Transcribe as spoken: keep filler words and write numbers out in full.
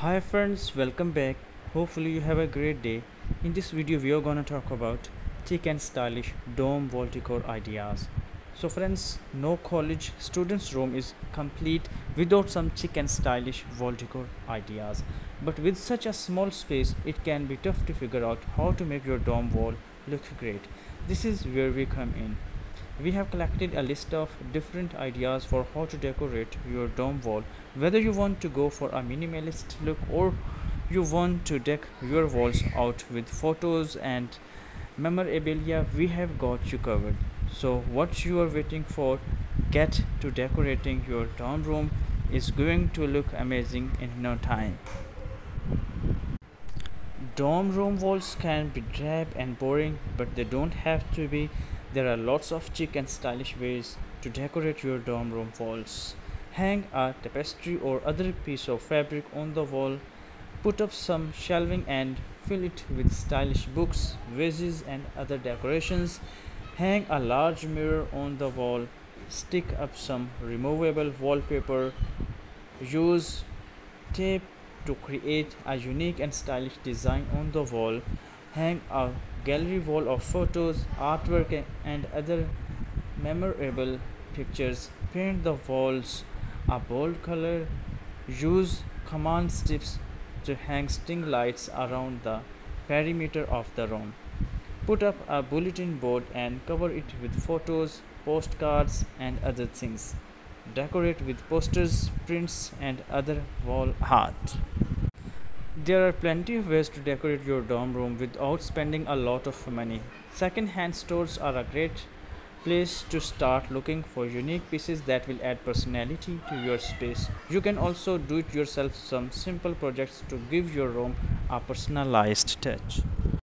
Hi friends, welcome back. Hopefully you have a great day. In this video we are gonna talk about thick and stylish dome volticore ideas. So friends, no college students room is complete without some thick and stylish volticore ideas, but with such a small space it can be tough to figure out how to make your dome wall look great. This is where we come in. We have collected a list of different ideas for how to decorate your dome wall, whether you want to go for a minimalist look or you want to deck your walls out with photos and memorabilia. We have got you covered. So what you are waiting for, get to decorating your dome room. Is going to look amazing in no time. Dome room walls can be drab and boring, but they don't have to be. There are lots of chic and stylish ways to decorate your dome room walls. Hang a tapestry or other piece of fabric on the wall. Put up some shelving and fill it with stylish books, vases and other decorations. Hang a large mirror on the wall. Stick up some removable wallpaper. Use tape to create a unique and stylish design on the wall. Hang a gallery wall of photos, artwork and other memorable pictures. Paint the walls a bold color. Use command strips to hang string lights around the perimeter of the room. Put up a bulletin board and cover it with photos, postcards and other things. Decorate with posters, prints and other wall art. There are plenty of ways to decorate your dome room without spending a lot of money. Second-hand stores are a great place to start looking for unique pieces that will add personality to your space. You can also do it yourself some simple projects to give your room a personalized touch.